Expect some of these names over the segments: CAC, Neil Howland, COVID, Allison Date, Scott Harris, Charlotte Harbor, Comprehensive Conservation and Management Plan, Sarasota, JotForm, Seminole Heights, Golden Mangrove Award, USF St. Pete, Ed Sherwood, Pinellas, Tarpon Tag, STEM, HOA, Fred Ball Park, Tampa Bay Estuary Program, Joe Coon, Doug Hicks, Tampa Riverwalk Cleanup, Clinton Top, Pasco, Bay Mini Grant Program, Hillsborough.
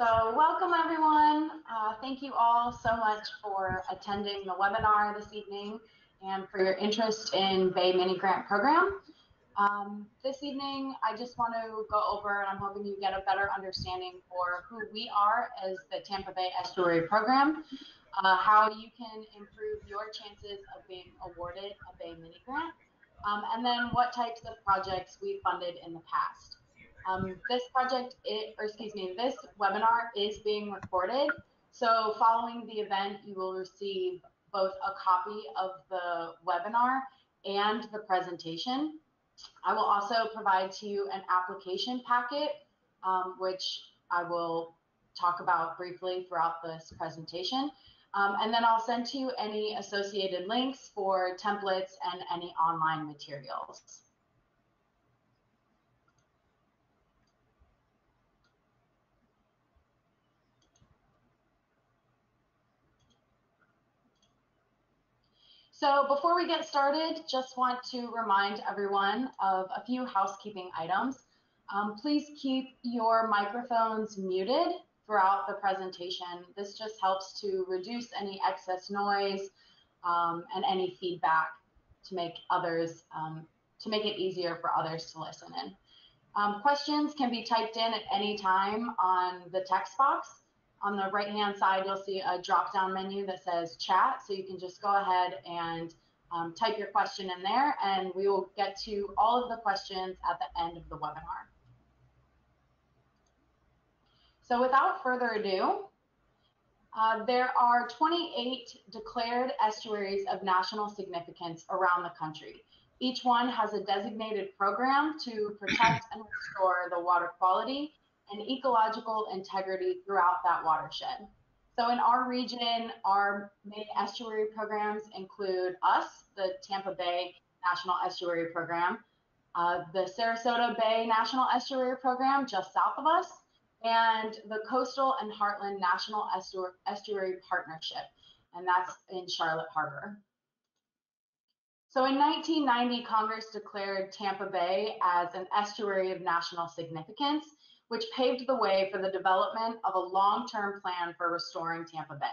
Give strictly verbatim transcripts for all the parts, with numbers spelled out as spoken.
So welcome everyone. Uh, thank you all so much for attending the webinar this evening and for your interest in Bay Mini Grant Program. Um, this evening, I just want to go over, and I'm hoping you get a better understanding for who we are as the Tampa Bay Estuary Program, uh, how you can improve your chances of being awarded a Bay Mini Grant, um, and then what types of projects we funded in the past. Um, this project, it, or excuse me, this webinar is being recorded. So following the event, you will receive both a copy of the webinar and the presentation. I will also provide to you an application packet, um, which I will talk about briefly throughout this presentation. Um, and then I'll send to you any associated links for templates and any online materials. So before we get started, just want to remind everyone of a few housekeeping items. Um, please keep your microphones muted throughout the presentation. This just helps to reduce any excess noise um, and any feedback to make others, um, to make it easier for others to listen in. Um, questions can be typed in at any time on the text box. On the right-hand side, you'll see a drop-down menu that says chat, so you can just go ahead and um, type your question in there, and we will get to all of the questions at the end of the webinar. So without further ado, uh, there are twenty-eight declared estuaries of national significance around the country. Each one has a designated program to protect and restore the water quality and ecological integrity throughout that watershed. So in our region, our main estuary programs include us, the Tampa Bay National Estuary Program, uh, the Sarasota Bay National Estuary Program just south of us, and the Coastal and Heartland National Estuary, Estuary Partnership, and that's in Charlotte Harbor. So in nineteen ninety, Congress declared Tampa Bay as an estuary of national significance, which paved the way for the development of a long-term plan for restoring Tampa Bay.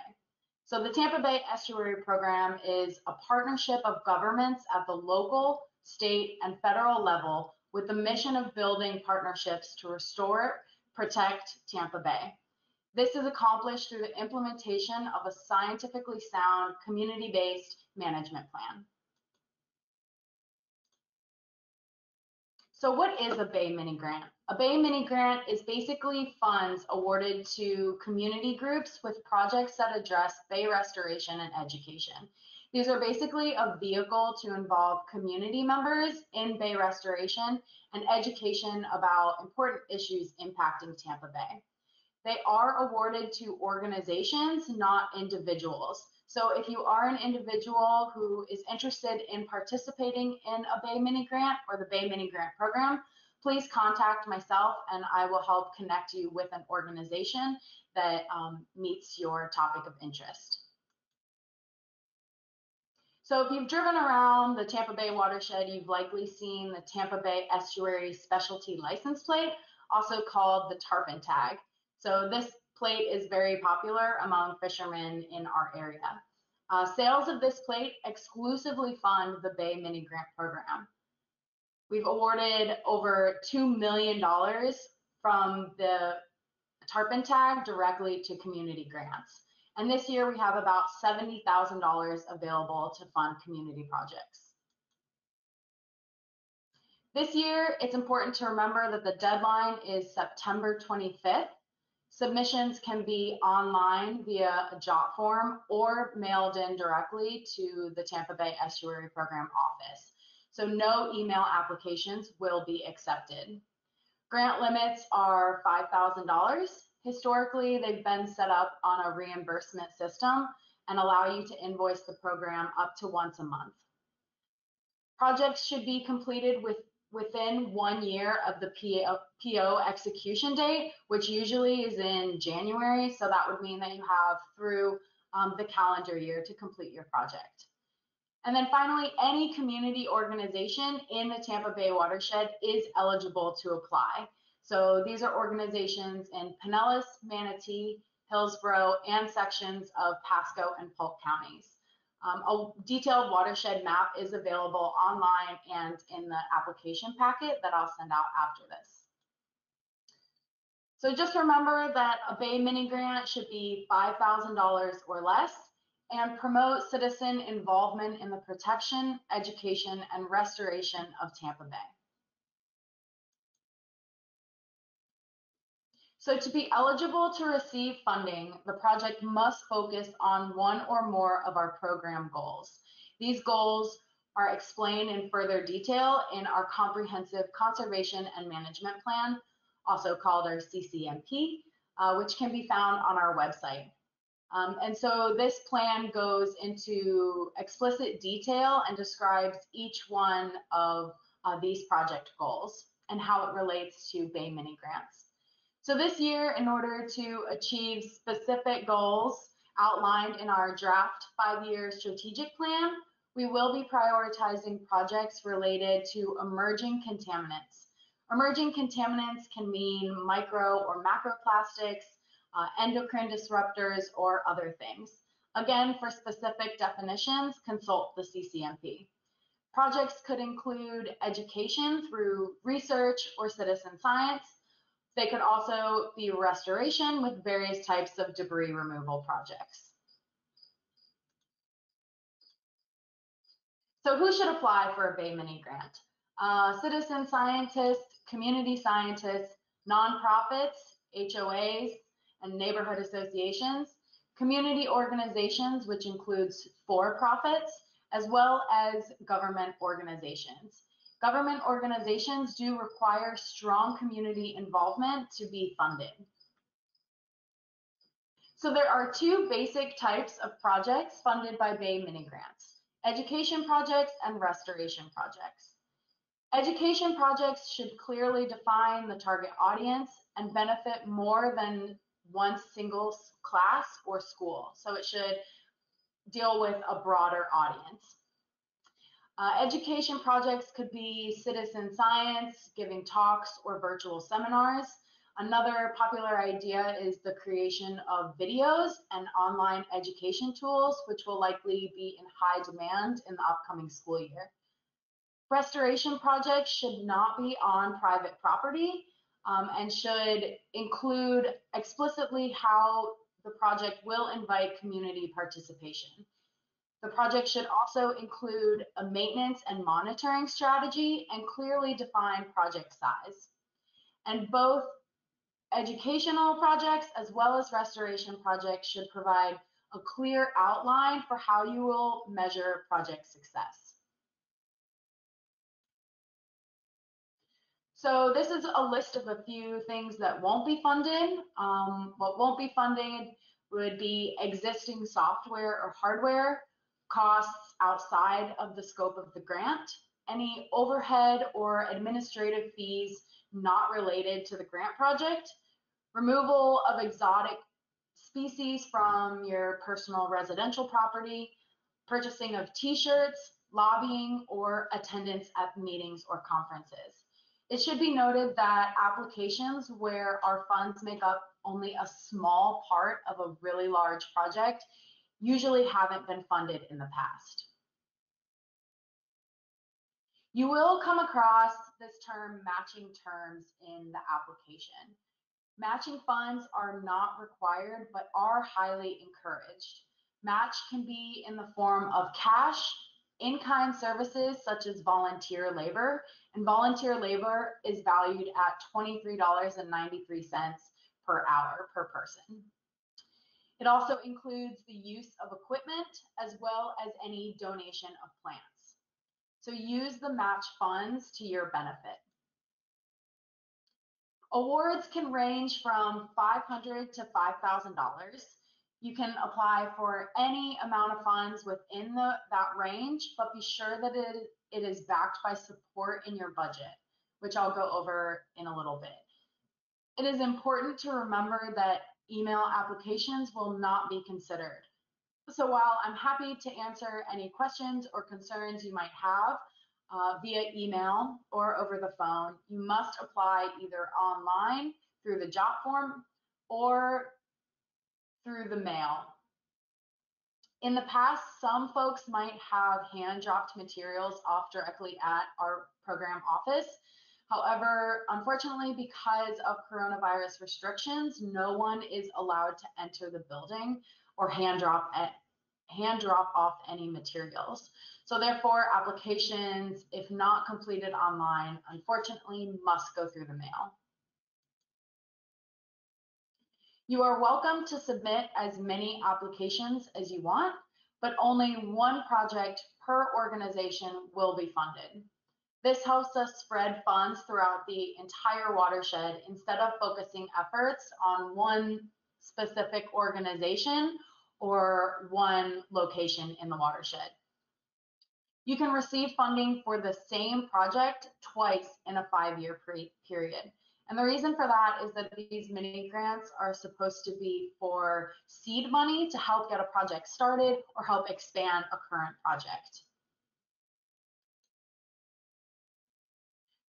So the Tampa Bay Estuary Program is a partnership of governments at the local, state, and federal level with the mission of building partnerships to restore, protect Tampa Bay. This is accomplished through the implementation of a scientifically sound, community-based management plan. So what is a Bay Mini Grant? A Bay Mini Grant is basically funds awarded to community groups with projects that address bay restoration and education. These are basically a vehicle to involve community members in bay restoration and education about important issues impacting Tampa Bay. They are awarded to organizations, not individuals. So if you are an individual who is interested in participating in a Bay Mini Grant or the Bay Mini Grant Program, please contact myself and I will help connect you with an organization that um, meets your topic of interest. So if you've driven around the Tampa Bay watershed, you've likely seen the Tampa Bay Estuary Specialty License Plate, also called the Tarpon Tag. So this plate is very popular among fishermen in our area. Uh, sales of this plate exclusively fund the Bay Mini Grant Program. We've awarded over two million dollars from the Tarpon Tag directly to community grants. And this year we have about seventy thousand dollars available to fund community projects. This year, it's important to remember that the deadline is September twenty-fifth. Submissions can be online via a JotForm or mailed in directly to the Tampa Bay Estuary Program office. So no email applications will be accepted. Grant limits are five thousand dollars. Historically, they've been set up on a reimbursement system and allow you to invoice the program up to once a month. Projects should be completed with within one year of the P O execution date, which usually is in January. So that would mean that you have through um, the calendar year to complete your project. And then finally, any community organization in the Tampa Bay watershed is eligible to apply. So these are organizations in Pinellas, Manatee, Hillsborough, and sections of Pasco and Polk counties. Um, a detailed watershed map is available online and in the application packet that I'll send out after this. So just remember that a Bay Mini Grant should be five thousand dollars or less and promote citizen involvement in the protection, education, and restoration of Tampa Bay. So to be eligible to receive funding, the project must focus on one or more of our program goals. These goals are explained in further detail in our Comprehensive Conservation and Management Plan, also called our C C M P, uh, which can be found on our website. Um, and so this plan goes into explicit detail and describes each one of uh, these project goals and how it relates to Bay Mini Grants. So this year, in order to achieve specific goals outlined in our draft five-year strategic plan, we will be prioritizing projects related to emerging contaminants. Emerging contaminants can mean micro or macroplastics, uh, endocrine disruptors, or other things. Again, for specific definitions, consult the C C M P. Projects could include education through research or citizen science. They could also be restoration with various types of debris removal projects. So who should apply for a Bay Mini Grant? Uh, citizen scientists, community scientists, nonprofits, H O As, and neighborhood associations, community organizations, which includes for-profits, as well as government organizations. Government organizations do require strong community involvement to be funded. So there are two basic types of projects funded by Bay Mini Grants: education projects and restoration projects. Education projects should clearly define the target audience and benefit more than one single class or school. So it should deal with a broader audience. Uh, education projects could be citizen science, giving talks, or virtual seminars. Another popular idea is the creation of videos and online education tools, which will likely be in high demand in the upcoming school year. Restoration projects should not be on private property um, and should include explicitly how the project will invite community participation. The project should also include a maintenance and monitoring strategy and clearly define project size. And both educational projects as well as restoration projects should provide a clear outline for how you will measure project success. So this is a list of a few things that won't be funded. Um, what won't be funded would be existing software or hardware, costs outside of the scope of the grant, any overhead or administrative fees not related to the grant project, removal of exotic species from your personal residential property, purchasing of t-shirts, lobbying, or attendance at meetings or conferences. It should be noted that applications where our funds make up only a small part of a really large project usually haven't been funded in the past. You will come across this term matching terms in the application. Matching funds are not required but are highly encouraged. Match can be in the form of cash, in-kind services such as volunteer labor, and volunteer labor is valued at twenty-three dollars and ninety-three cents per hour per person. It also includes the use of equipment as well as any donation of plants. So use the match funds to your benefit. Awards can range from five hundred dollars to five thousand dollars. You can apply for any amount of funds within the, that range, but be sure that it, it is backed by support in your budget, which I'll go over in a little bit. It is important to remember that email applications will not be considered. So while I'm happy to answer any questions or concerns you might have, uh, via email or over the phone, you must apply either online through the JotForm or through the mail. In the past, some folks might have hand-dropped materials off directly at our program office. However, unfortunately, because of coronavirus restrictions, no one is allowed to enter the building or hand drop, at, hand drop off any materials. So therefore, applications, if not completed online, unfortunately must go through the mail. You are welcome to submit as many applications as you want, but only one project per organization will be funded. This helps us spread funds throughout the entire watershed instead of focusing efforts on one specific organization or one location in the watershed. You can receive funding for the same project twice in a five-year period. And the reason for that is that these mini grants are supposed to be for seed money to help get a project started or help expand a current project.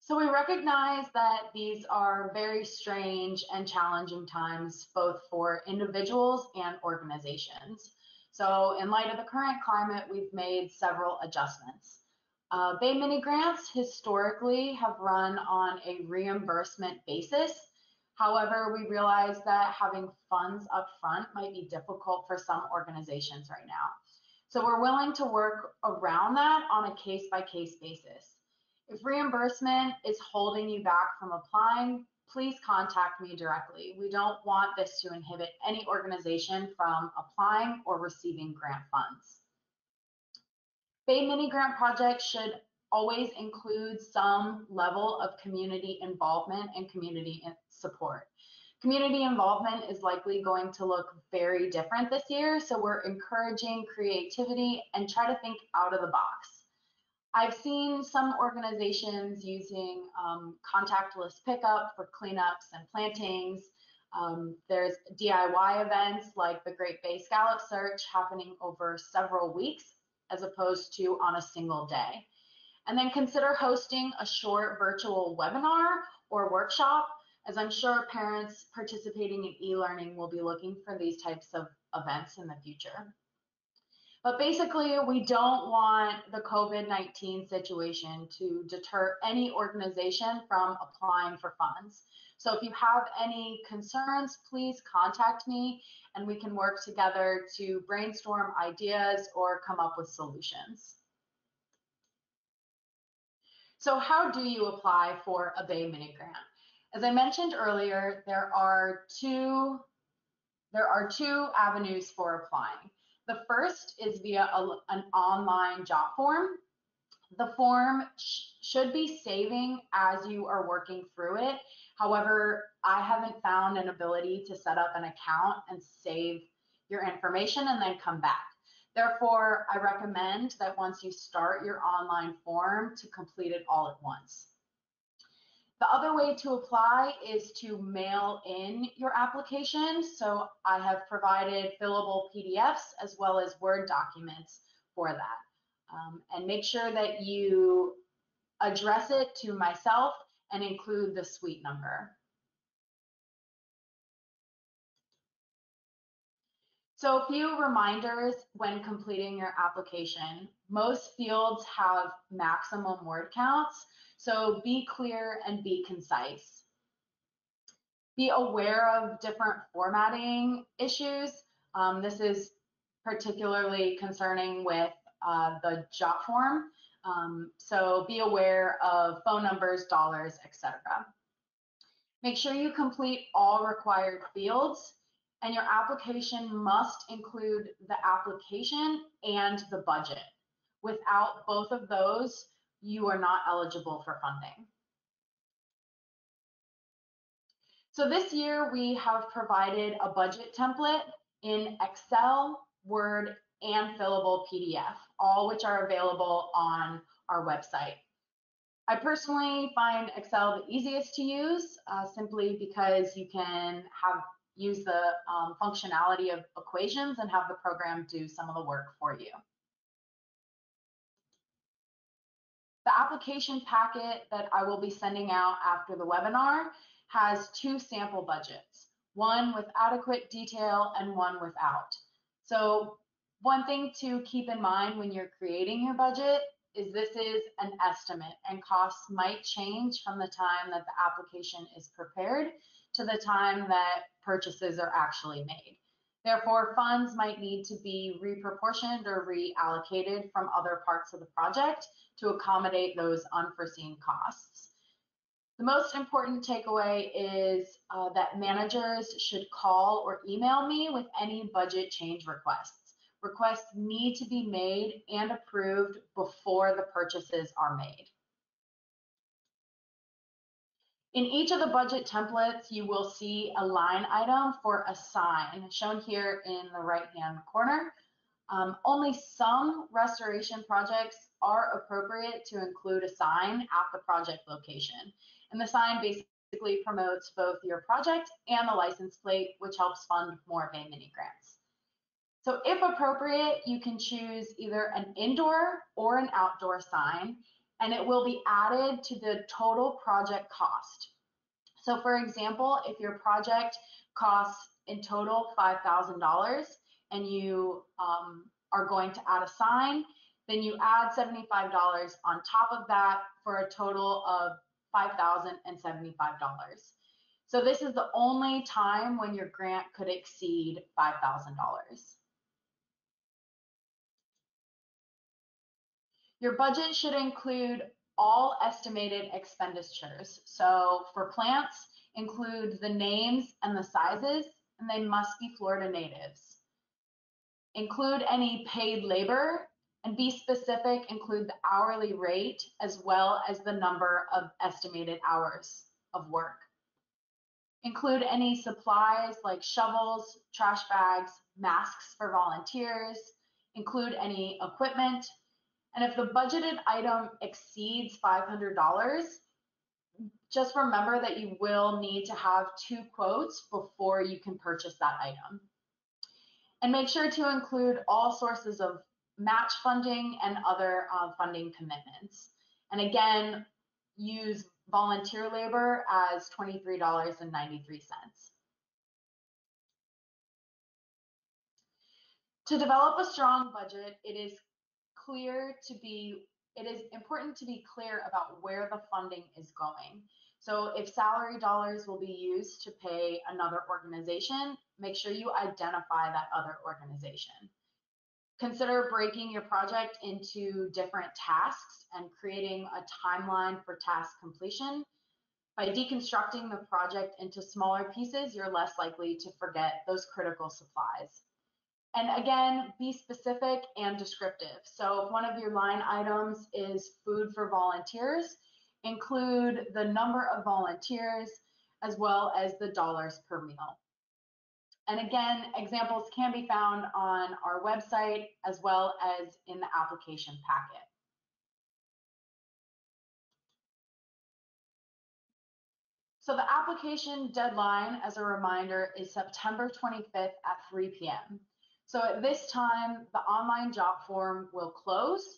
So we recognize that these are very strange and challenging times, both for individuals and organizations. So in light of the current climate, we've made several adjustments. Uh, Bay Mini Grants historically have run on a reimbursement basis. However, we realize that having funds up front might be difficult for some organizations right now. So we're willing to work around that on a case-by-case basis. If reimbursement is holding you back from applying, please contact me directly. We don't want this to inhibit any organization from applying or receiving grant funds. Bay Mini Grant projects should always include some level of community involvement and community support. Community involvement is likely going to look very different this year, so we're encouraging creativity and try to think out of the box. I've seen some organizations using um, contactless pickup for cleanups and plantings. Um, there's D I Y events like the Great Bay Scallop Search happening over several weeks as opposed to on a single day. And then consider hosting a short virtual webinar or workshop, as I'm sure parents participating in e-learning will be looking for these types of events in the future. But basically, we don't want the COVID nineteen situation to deter any organization from applying for funds. So if you have any concerns, please contact me and we can work together to brainstorm ideas or come up with solutions. So how do you apply for a Bay Mini Grant? As I mentioned earlier, there are two, there are two avenues for applying. The first is via a, an online JotForm. The form sh should be saving as you are working through it. However, I haven't found an ability to set up an account and save your information and then come back. Therefore, I recommend that once you start your online form to complete it all at once. The other way to apply is to mail in your application. So I have provided fillable P D Fs as well as Word documents for that. Um, and make sure that you address it to myself and include the suite number. So a few reminders when completing your application. Most fields have maximum word counts, so be clear and be concise. Be aware of different formatting issues. Um, this is particularly concerning with uh, the JotForm. Um, so be aware of phone numbers, dollars, et cetera. Make sure you complete all required fields, and your application must include the application and the budget. Without both of those, you are not eligible for funding. So this year we have provided a budget template in Excel, Word, and fillable P D F, all which are available on our website. I personally find Excel the easiest to use uh, simply because you can have use the um, functionality of equations and have the program do some of the work for you. The application packet that I will be sending out after the webinar has two sample budgets, one with adequate detail and one without. So one thing to keep in mind when you're creating your budget is this is an estimate, and costs might change from the time that the application is prepared to the time that purchases are actually made. Therefore, funds might need to be reproportioned or reallocated from other parts of the project to accommodate those unforeseen costs. The most important takeaway is uh, that managers should call or email me with any budget change requests. Requests need to be made and approved before the purchases are made. In each of the budget templates, you will see a line item for assign, shown here in the right-hand corner. Um, only some restoration projects are appropriate to include a sign at the project location. And the sign basically promotes both your project and the license plate, which helps fund more Bay Mini grants. So if appropriate, you can choose either an indoor or an outdoor sign, and it will be added to the total project cost. So for example, if your project costs in total five thousand dollars and you um, are going to add a sign, then you add seventy-five dollars on top of that for a total of five thousand seventy-five dollars. So this is the only time when your grant could exceed five thousand dollars. Your budget should include all estimated expenditures. So for plants, include the names and the sizes, and they must be Florida natives. Include any paid labor, and be specific, include the hourly rate as well as the number of estimated hours of work. Include any supplies like shovels, trash bags, masks for volunteers. Include any equipment. And if the budgeted item exceeds five hundred dollars, just remember that you will need to have two quotes before you can purchase that item. And make sure to include all sources of match funding and other uh, funding commitments. And again, use volunteer labor as twenty-three dollars and ninety-three cents. To develop a strong budget, it is clear to be, it is important to be clear about where the funding is going. So if salary dollars will be used to pay another organization, make sure you identify that other organization. Consider breaking your project into different tasks and creating a timeline for task completion. By deconstructing the project into smaller pieces, you're less likely to forget those critical supplies. And again, be specific and descriptive. So if one of your line items is food for volunteers, include the number of volunteers as well as the dollars per meal. And again, examples can be found on our website as well as in the application packet. So the application deadline, as a reminder, is September twenty-fifth at three p m So at this time, the online job form will close,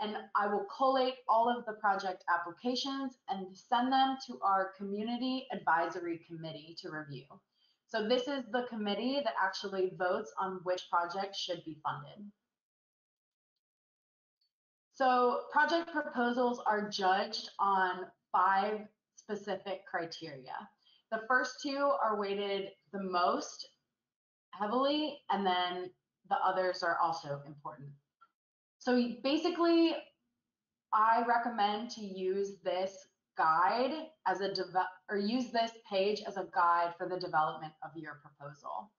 and I will collate all of the project applications and send them to our community advisory committee to review. So this is the committee that actually votes on which project should be funded. So project proposals are judged on five specific criteria. The first two are weighted the most heavily, and then the others are also important. So basically, I recommend to use this guide as a develop or use this page as a guide for the development of your proposal.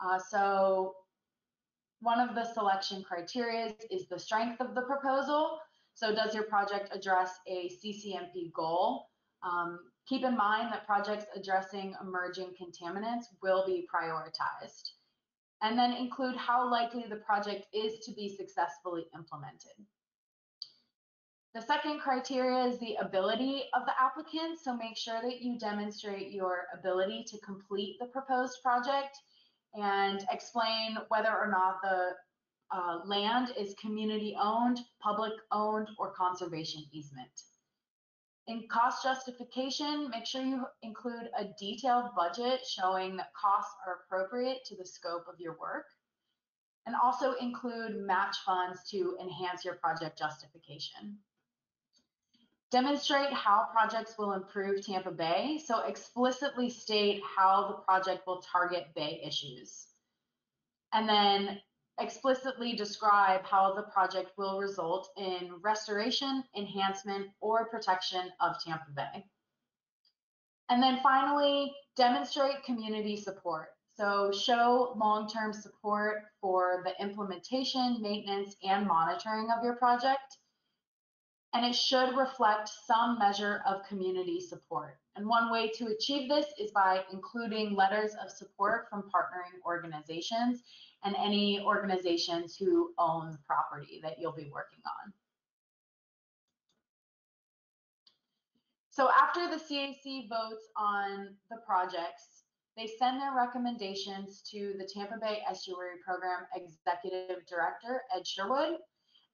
Uh, so one of the selection criteria is the strength of the proposal. So does your project address a C C M P goal? Um, Keep in mind that projects addressing emerging contaminants will be prioritized. And then include how likely the project is to be successfully implemented. The second criteria is the ability of the applicant, so make sure that you demonstrate your ability to complete the proposed project and explain whether or not the uh, land is community-owned, public-owned, or conservation easement. In cost justification, make sure you include a detailed budget showing that costs are appropriate to the scope of your work, and also include match funds to enhance your project justification. Demonstrate how projects will improve Tampa Bay, so explicitly state how the project will target Bay issues. And then explicitly describe how the project will result in restoration, enhancement, or protection of Tampa Bay. And then finally, demonstrate community support. So show long-term support for the implementation, maintenance, and monitoring of your project. And it should reflect some measure of community support. And one way to achieve this is by including letters of support from partnering organizations and any organizations who own the property that you'll be working on. So after the C A C votes on the projects, they send their recommendations to the Tampa Bay Estuary Program Executive Director, Ed Sherwood,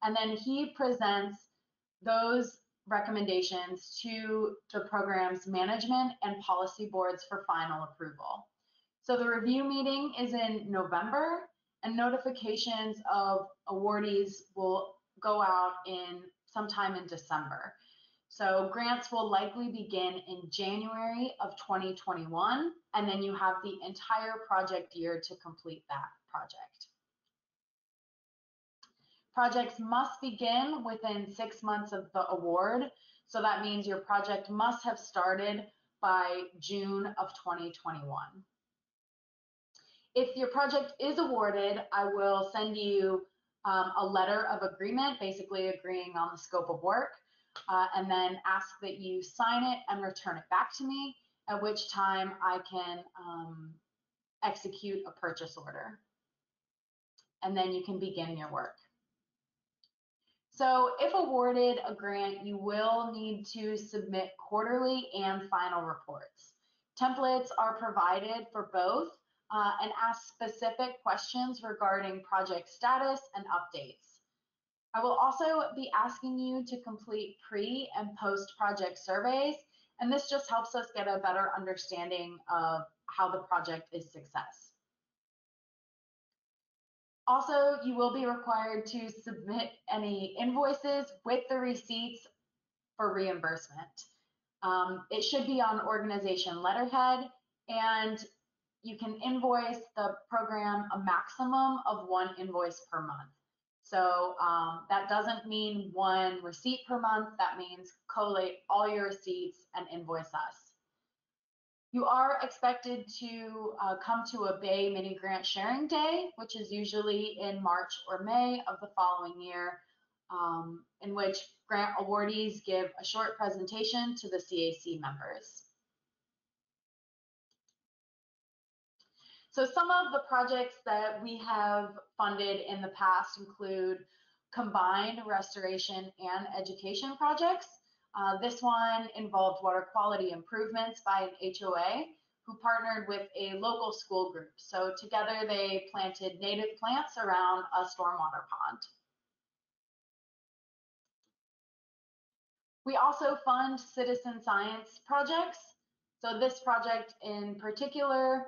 and then he presents those recommendations to the program's management and policy boards for final approval. So the review meeting is in November, and notifications of awardees will go out in sometime in December. So grants will likely begin in January of twenty twenty-one, and then you have the entire project year to complete that project. Projects must begin within six months of the award. So that means your project must have started by June of twenty twenty-one. If your project is awarded, I will send you um, a letter of agreement, basically agreeing on the scope of work, uh, and then ask that you sign it and return it back to me, at which time I can um, execute a purchase order. And then you can begin your work. So if awarded a grant, you will need to submit quarterly and final reports. Templates are provided for both uh, and ask specific questions regarding project status and updates. I will also be asking you to complete pre and post project surveys, and this just helps us get a better understanding of how the project is success. Also, you will be required to submit any invoices with the receipts for reimbursement. Um, it should be on organization letterhead, and you can invoice the program a maximum of one invoice per month. So um, that doesn't mean one receipt per month. That means collate all your receipts and invoice us. You are expected to uh, come to a Bay Mini Grant Sharing Day, which is usually in March or May of the following year, um, in which grant awardees give a short presentation to the C A C members. So some of the projects that we have funded in the past include combined restoration and education projects. Uh, this one involved water quality improvements by an H O A who partnered with a local school group. So together they planted native plants around a stormwater pond. We also fund citizen science projects. So this project in particular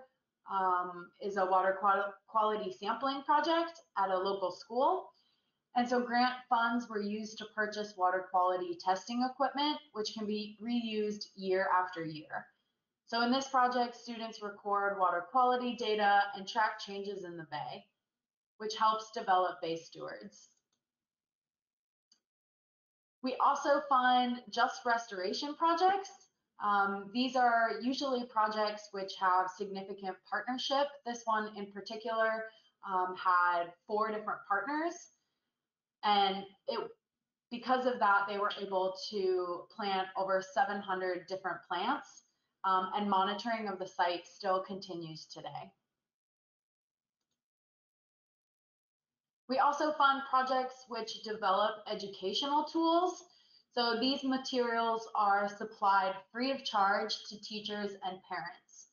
um, is a water quality sampling project at a local school. And so grant funds were used to purchase water quality testing equipment, which can be reused year after year. So in this project, students record water quality data and track changes in the bay, which helps develop bay stewards. We also fund just restoration projects. Um, these are usually projects which have significant partnership. This one in particular um, had four different partners. And it, because of that, they were able to plant over seven hundred different plants, um, and monitoring of the site still continues today. We also fund projects which develop educational tools. So these materials are supplied free of charge to teachers and parents.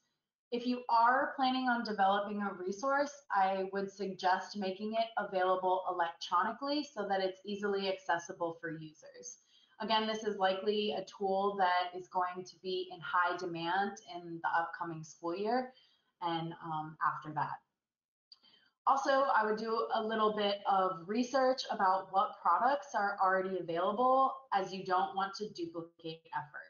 If you are planning on developing a resource, I would suggest making it available electronically so that it's easily accessible for users. Again, this is likely a tool that is going to be in high demand in the upcoming school year and um, after that. Also, I would do a little bit of research about what products are already available, as you don't want to duplicate effort.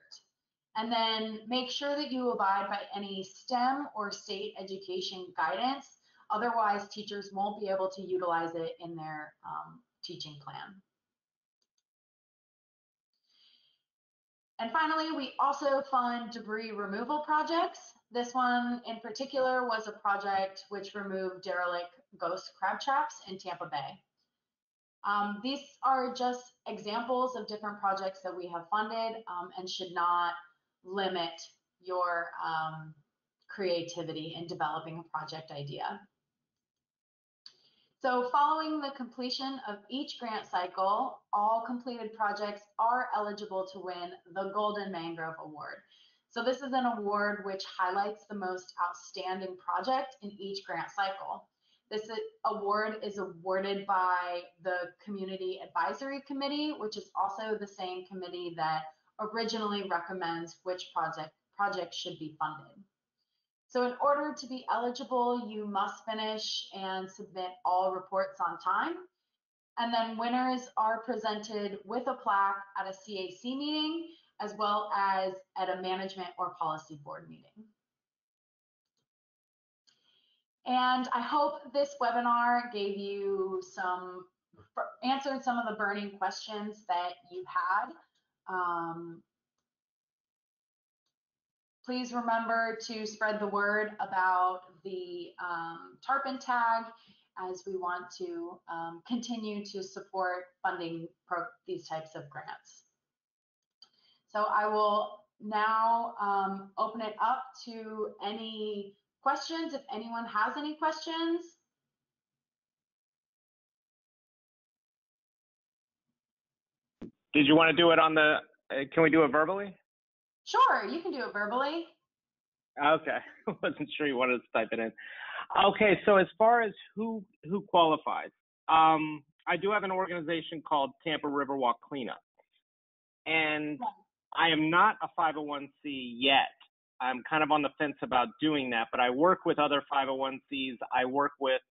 And then make sure that you abide by any STEM or state education guidance. Otherwise, teachers won't be able to utilize it in their um, teaching plan. And finally, we also fund debris removal projects. This one in particular was a project which removed derelict ghost crab traps in Tampa Bay. Um, these are just examples of different projects that we have funded um, and should not limit your um, creativity in developing a project idea. So following the completion of each grant cycle, all completed projects are eligible to win the Golden Mangrove Award. So this is an award which highlights the most outstanding project in each grant cycle. This award is awarded by the Community Advisory Committee, which is also the same committee that originally recommends which project projects should be funded. So in order to be eligible, you must finish and submit all reports on time. And then winners are presented with a plaque at a C A C meeting, as well as at a management or policy board meeting. And I hope this webinar gave you some, answered some of the burning questions that you had. Um, please remember to spread the word about the um, Tarpon Tag, as we want to um, continue to support funding pro these types of grants. So I will now um, open it up to any questions, if anyone has any questions. Did you want to do it on the, uh, can we do it verbally? Sure, you can do it verbally. Okay, I wasn't sure you wanted to type it in. Okay, so as far as who, who qualifies, um, I do have an organization called Tampa Riverwalk Cleanup, and yeah. I am not a five oh one c yet. I'm kind of on the fence about doing that, but I work with other five oh one c's. I work with,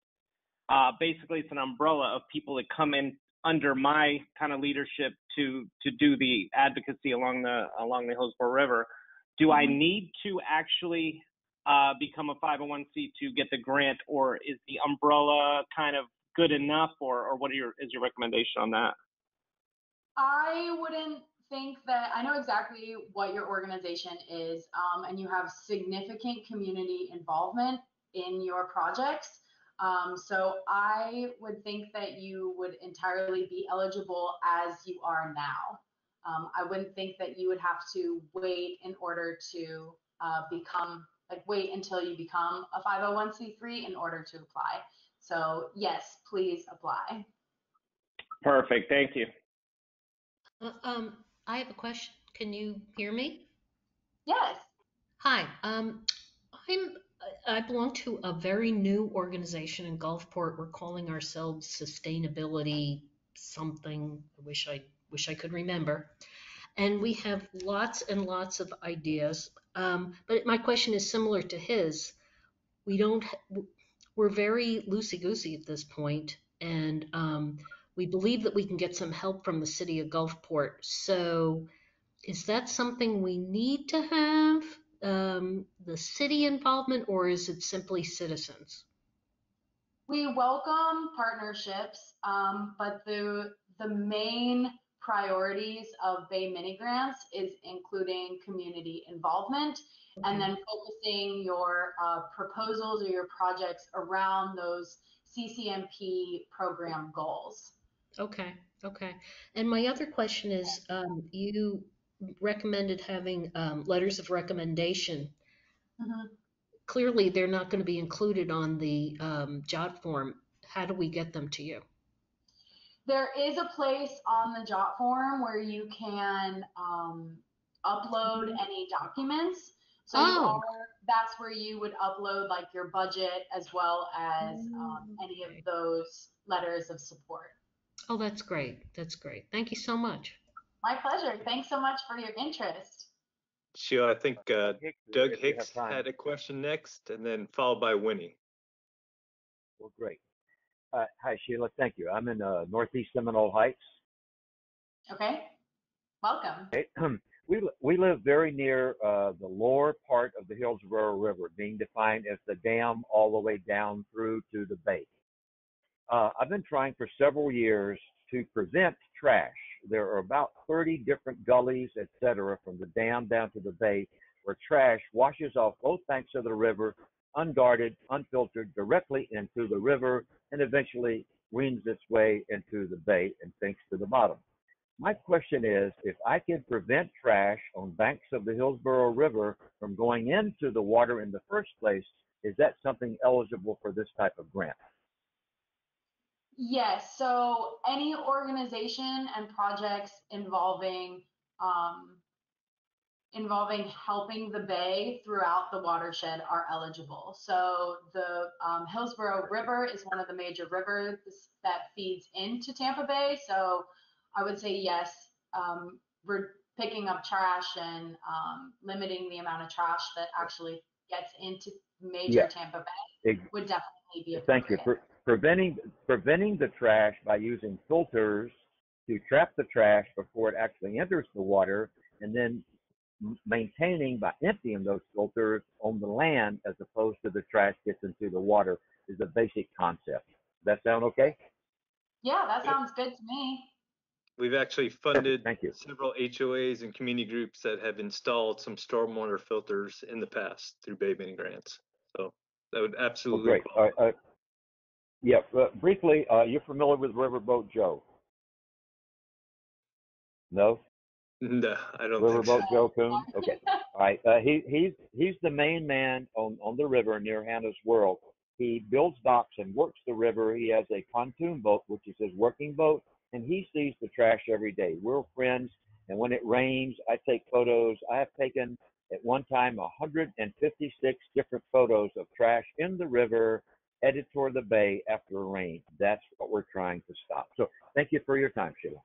uh, basically it's an umbrella of people that come in under my kind of leadership to, to do the advocacy along the, along the Hillsborough River. Do I need to actually uh, become a five oh one c to get the grant, or is the umbrella kind of good enough, or, or what are your, is your recommendation on that? I wouldn't think that, I know exactly what your organization is, um, and you have significant community involvement in your projects. Um, so I would think that you would entirely be eligible as you are now. Um, I wouldn't think that you would have to wait in order to uh, become, like wait until you become a five oh one c three in order to apply. So yes, please apply. Perfect, thank you. Uh, um, I have a question. Can you hear me? Yes. Hi, um, I'm, I belong to a very new organization in Gulfport. We're calling ourselves Sustainability something. I wish I wish I could remember. And we have lots and lots of ideas. Um, but my question is similar to his. We don't, we're very loosey-goosey at this point, and um, we believe that we can get some help from the city of Gulfport. So is that something we need to have? Um, the city involvement, or is it simply citizens? We welcome partnerships, um, but the the main priorities of Bay Mini Grants is including community involvement, mm-hmm. and then focusing your uh, proposals or your projects around those C C M P program goals. Okay, okay. And my other question is, um, you recommended having um, letters of recommendation. Uh-huh. Clearly, they're not going to be included on the um, JotForm. How do we get them to you? There is a place on the JotForm where you can um, upload any documents. So oh. you are, that's where you would upload like your budget as well as um, any of those letters of support. Oh, that's great. That's great. Thank you so much. My pleasure. Thanks so much for your interest. Sheila, I think uh, Doug Hicks had a question next, and then followed by Winnie. Well, great. Uh, hi, Sheila. Thank you. I'm in uh, Northeast Seminole Heights. Okay. Welcome. Okay. We, we live very near uh, the lower part of the Hillsborough River, being defined as the dam all the way down through to the bay. Uh, I've been trying for several years to prevent trash. There are about thirty different gullies, et cetera, from the dam down to the bay where trash washes off both banks of the river, unguarded, unfiltered, directly into the river, and eventually winds its way into the bay and sinks to the bottom. My question is, if I could prevent trash on banks of the Hillsborough River from going into the water in the first place, is that something eligible for this type of grant? Yes, so any organization and projects involving um, involving helping the bay throughout the watershed are eligible. So the um, Hillsborough River is one of the major rivers that feeds into Tampa Bay. So I would say yes, um, we're picking up trash and um, limiting the amount of trash that actually gets into major yeah. Tampa Bay would definitely be appropriate. Thank you. For Preventing, preventing the trash by using filters to trap the trash before it actually enters the water, and then maintaining by emptying those filters on the land as opposed to the trash gets into the water is the basic concept. Does that sound okay? Yeah, that sounds good to me. We've actually funded Thank you. several H O As and community groups that have installed some stormwater filters in the past through Bay Mini grants. So that would absolutely oh, great. All right. Yeah, uh, briefly, uh, you're familiar with Riverboat Joe? No? No, I don't Riverboat think so. Riverboat Joe Coon? Okay. All right. Uh, he, he's, he's the main man on, on the river near Hannah's World. He builds docks and works the river. He has a pontoon boat, which is his working boat, and he sees the trash every day. We're friends, and when it rains, I take photos. I have taken, at one time, one hundred fifty-six different photos of trash in the river, headed toward the bay after a rain. That's what we're trying to stop. So thank you for your time, Sheila.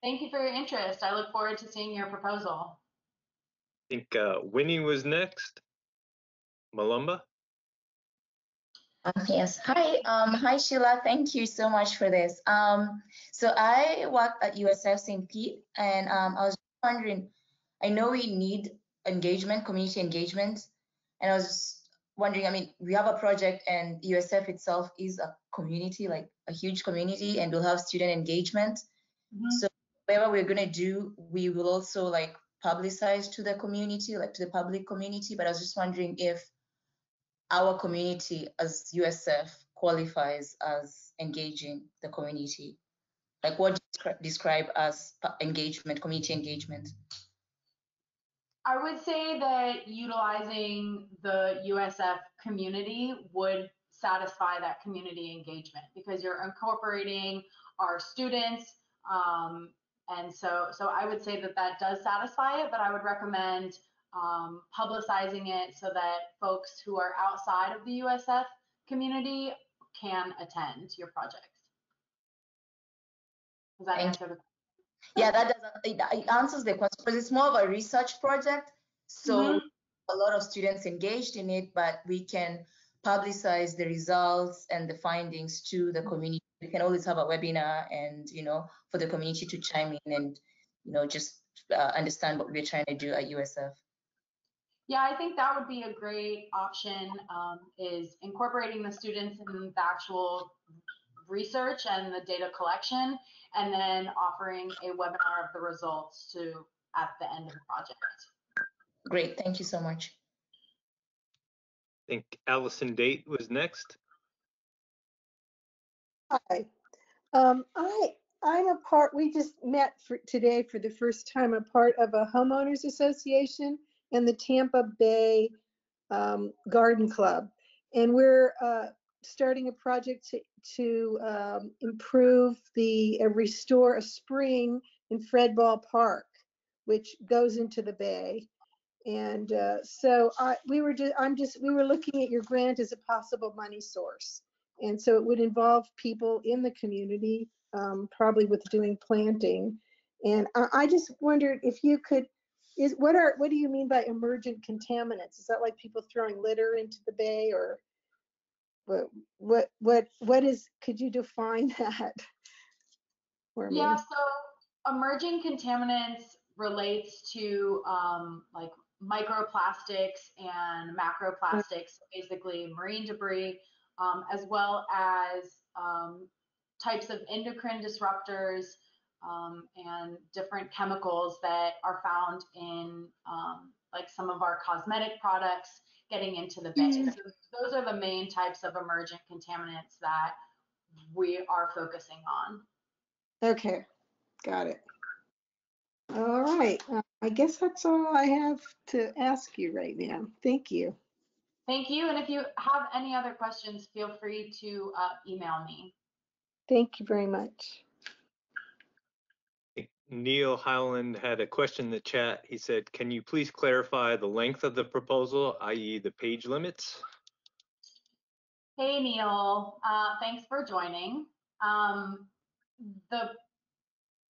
Thank you for your interest. I look forward to seeing your proposal. I think uh, Winnie was next. Malumba. Um, yes. Hi. Um, hi, Sheila. Thank you so much for this. Um, so I work at U S F Saint Pete, and um, I was wondering, I know we need engagement, community engagement, and I was wondering, I mean, we have a project and U S F itself is a community, like a huge community, and we'll have student engagement. Mm-hmm. So whatever we're going to do, we will also like publicize to the community, like to the public community. But I was just wondering if our community as U S F qualifies as engaging the community. Like what do you describe as engagement, community engagement? I would say that utilizing the U S F community would satisfy that community engagement because you're incorporating our students. Um, and so, so I would say that that does satisfy it, but I would recommend um, publicizing it so that folks who are outside of the U S F community can attend your projects. Does that answer the question? Yeah, that doesn't, it answers the question because it's more of a research project. So mm-hmm. a lot of students engaged in it, but we can publicize the results and the findings to the community. We can always have a webinar and, you know, for the community to chime in and, you know, just uh, understand what we're trying to do at U S F. Yeah, I think that would be a great option um, is incorporating the students in the actual research and the data collection, and then offering a webinar of the results to at the end of the project. Great, thank you so much. I think Allison Date was next. Hi, um, I, I'm a part, we just met for today for the first time, a part of a homeowners association and the Tampa Bay um, Garden Club. And we're uh, starting a project to to um, improve the uh, restore a spring in Fred Ball Park, which goes into the bay. And uh, so I, we were just, I'm just, we were looking at your grant as a possible money source. And so it would involve people in the community, um, probably with doing planting. And I, I just wondered if you could, is what are, what do you mean by emergent contaminants? Is that like people throwing litter into the bay, or what, what, what, what is, could you define that? Yeah, so emerging contaminants relates to um, like microplastics and macroplastics, basically marine debris, um, as well as um, types of endocrine disruptors um, and different chemicals that are found in um, like some of our cosmetic products getting into the bay. Mm-hmm. So those are the main types of emergent contaminants that we are focusing on. Okay, got it. All right, uh, I guess that's all I have to ask you right now. Thank you. Thank you, and if you have any other questions, feel free to uh, email me. Thank you very much. Neil Howland had a question in the chat. He said, can you please clarify the length of the proposal, that is the page limits? Hey, Neil, uh, thanks for joining. Um, the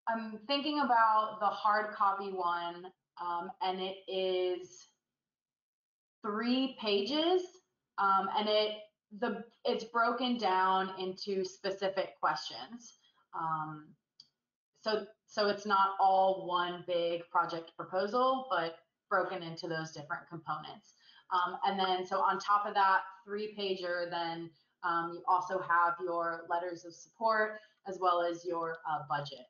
I'm thinking about the hard copy one, um, and it is three pages, um, and it the it's broken down into specific questions. Um, so so it's not all one big project proposal, but broken into those different components. Um, and then so on top of that three pager, then um, you also have your letters of support as well as your uh, budget.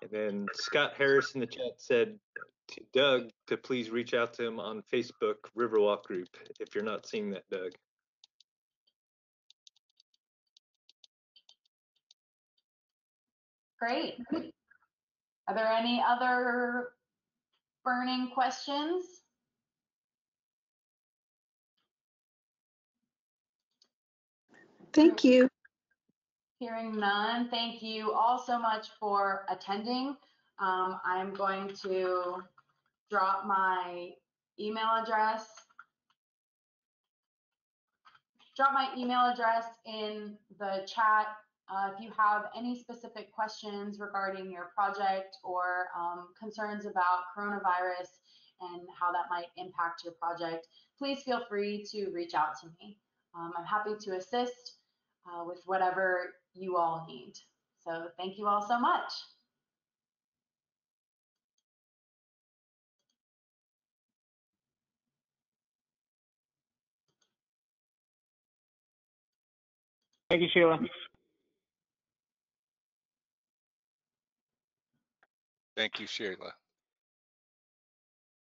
And then Scott Harris in the chat said to Doug to please reach out to him on Facebook Riverwalk group if you're not seeing that, Doug. Great. Are there any other burning questions? Thank you. Hearing none, thank you all so much for attending. Um, I'm going to drop my email address, drop my email address in the chat. Uh, if you have any specific questions regarding your project or um, concerns about coronavirus and how that might impact your project, please feel free to reach out to me. Um, I'm happy to assist uh, with whatever you all need. So thank you all so much. Thank you, Sheila. Thank you, Sheila.